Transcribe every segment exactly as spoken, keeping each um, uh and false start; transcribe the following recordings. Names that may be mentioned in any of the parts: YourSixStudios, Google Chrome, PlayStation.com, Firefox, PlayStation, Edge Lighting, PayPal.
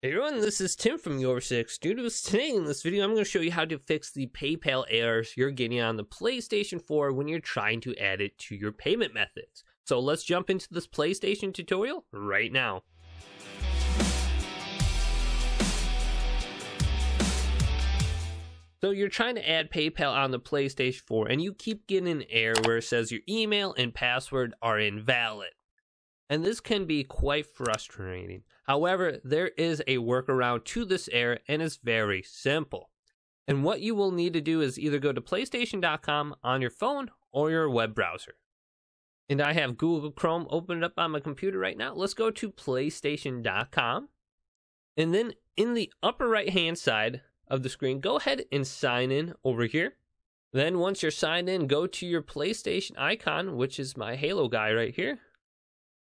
Hey everyone, this is Tim from YourSixStudios. Today in this video, I'm going to show you how to fix the PayPal errors you're getting on the PlayStation four when you're trying to add it to your payment methods. So let's jump into this PlayStation tutorial right now. So you're trying to add PayPal on the PlayStation four and you keep getting an error where it says your email and password are invalid. And this can be quite frustrating. However, there is a workaround to this error and it's very simple. And what you will need to do is either go to PlayStation dot com on your phone or your web browser. And I have Google Chrome opened up on my computer right now. Let's go to PlayStation dot com. And then in the upper right hand side of the screen, go ahead and sign in over here. Then once you're signed in, go to your PlayStation icon, which is my Halo guy right here.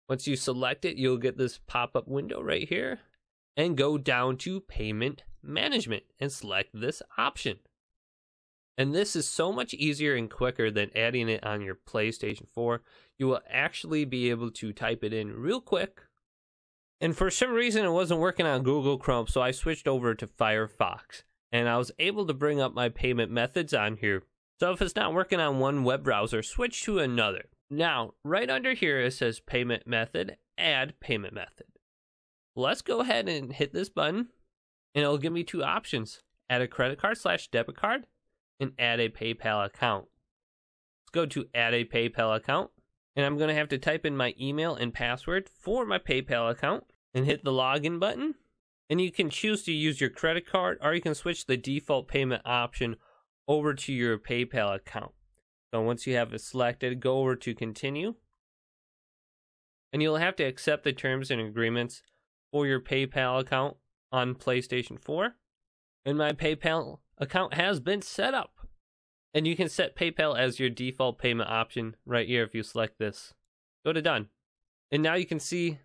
Once you select it, you'll get this pop-up window right here and go down to Payment Management and select this option. And this is so much easier and quicker than adding it on your PlayStation four. You will actually be able to type it in real quick. And for some reason, it wasn't working on Google Chrome, so I switched over to Firefox. And I was able to bring up my payment methods on here. So if it's not working on one web browser, switch to another. Now, right under here, it says payment method, add payment method. Let's go ahead and hit this button, and it'll give me two options. Add a credit card slash debit card, and add a PayPal account. Let's go to add a PayPal account, and I'm going to have to type in my email and password for my PayPal account, and hit the login button. And you can choose to use your credit card, or you can switch the default payment option over to your PayPal account. So once you have it selected, go over to continue. And you'll have to accept the terms and agreements for your PayPal account on PlayStation four. And my PayPal account has been set up. And you can set PayPal as your default payment option right here if you select this. Go to done. And now you can see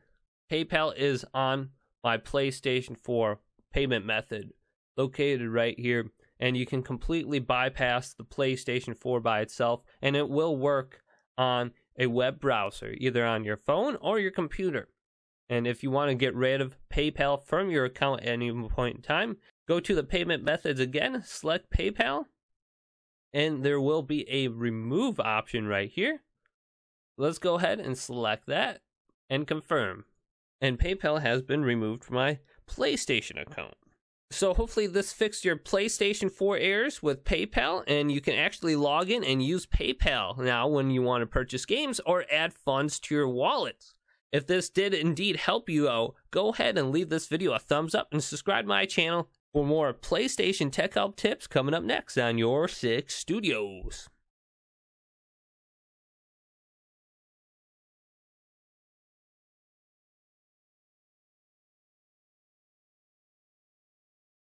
PayPal is on my PlayStation four payment method located right here. And you can completely bypass the PlayStation four by itself, and it will work on a web browser, either on your phone or your computer. And if you want to get rid of PayPal from your account at any point in time, go to the payment methods again, select PayPal, and there will be a remove option right here. Let's go ahead and select that and confirm. And PayPal has been removed from my PlayStation account. So hopefully this fixed your PlayStation four errors with PayPal, and you can actually log in and use PayPal now when you want to purchase games or add funds to your wallets. If this did indeed help you out, go ahead and leave this video a thumbs up and subscribe to my channel for more PlayStation tech help tips coming up next on YourSixStudios.